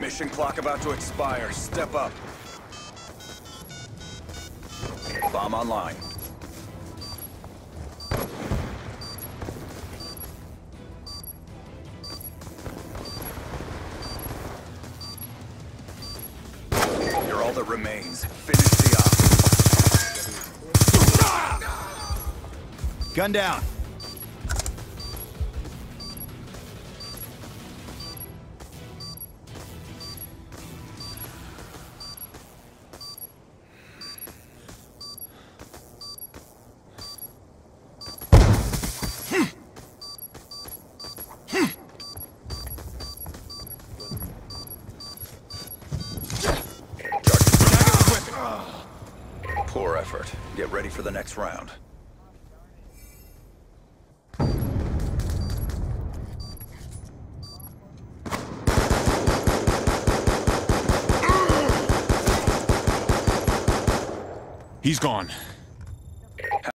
Mission clock about to expire. Step up. Bomb online. You're all that remains. Finish the op. Gun down. Poor effort. Get ready for the next round. He's gone.